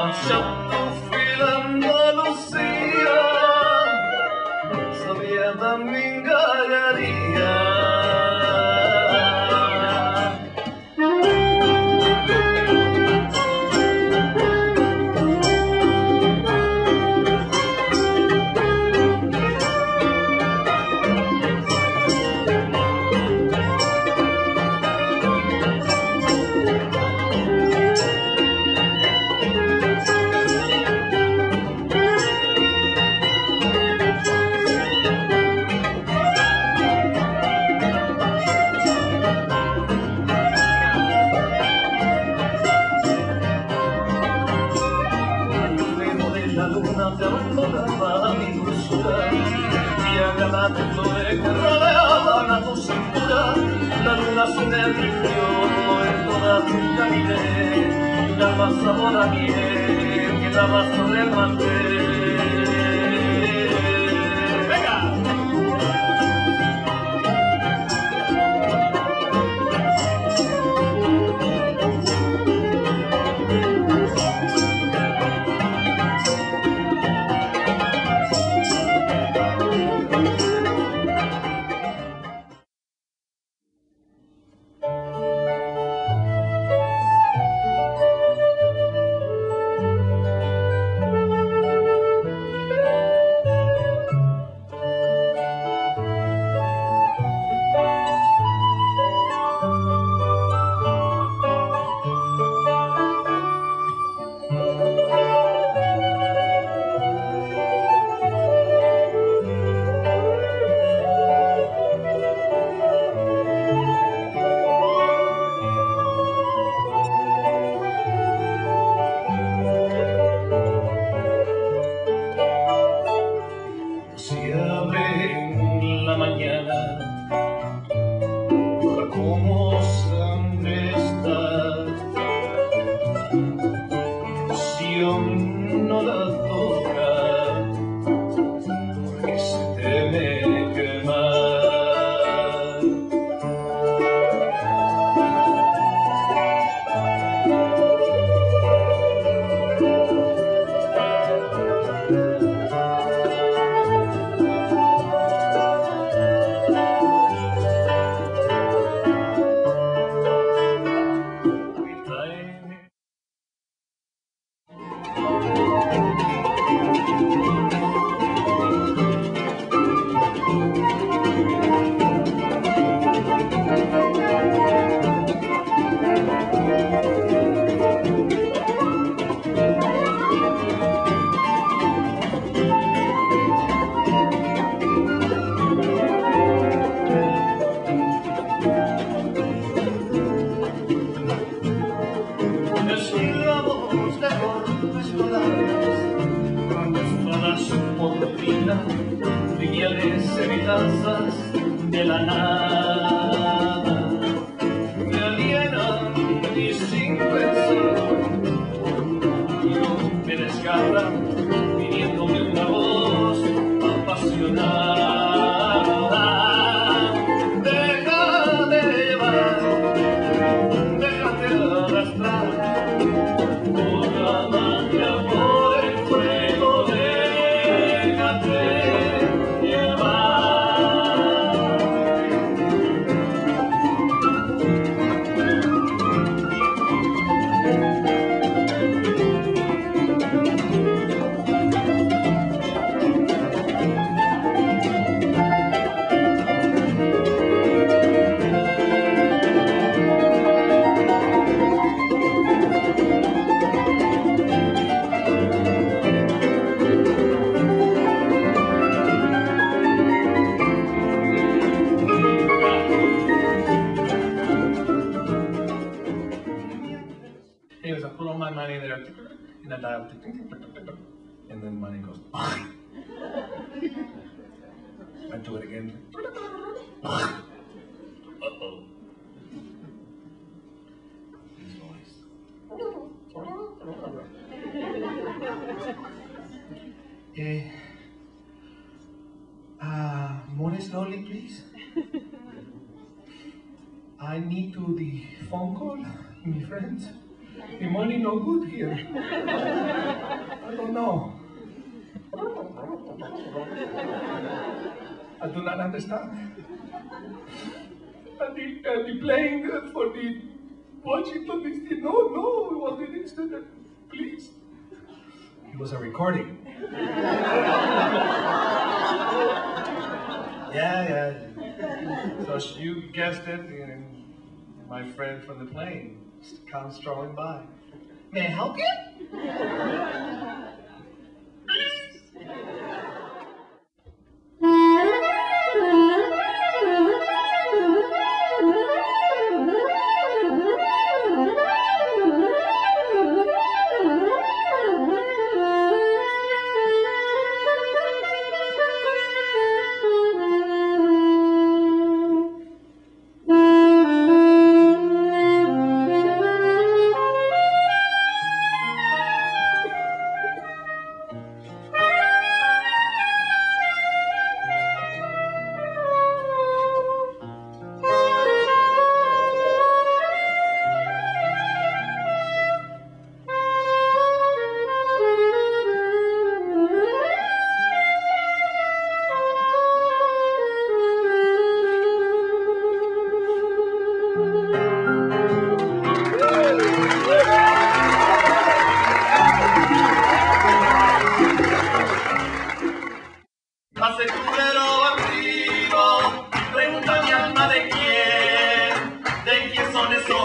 I'm şapufilando Lucía, sabiendo mi engañaría. Sabor a miel que daba sobre el mantel. ¡Venga! And then money goes, I do it again. Uh-oh. His voice. More slowly, please. I need to the phone call, my friends. Your money no good here. I don't know. I do not understand. I'll be playing for the Washington DC. No, no, it was the incident. Please. It was a recording. Yeah. So you guessed it, and my friend from the plane comes strolling by. May I help you? Pregunta mi alma de quién son esos